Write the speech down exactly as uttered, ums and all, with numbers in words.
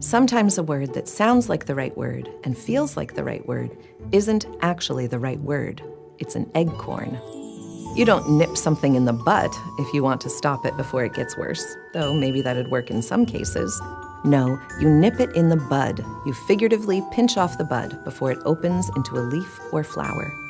Sometimes a word that sounds like the right word and feels like the right word isn't actually the right word. It's an eggcorn. You don't nip something in the butt if you want to stop it before it gets worse, though maybe that'd work in some cases. No, you nip it in the bud. You figuratively pinch off the bud before it opens into a leaf or flower.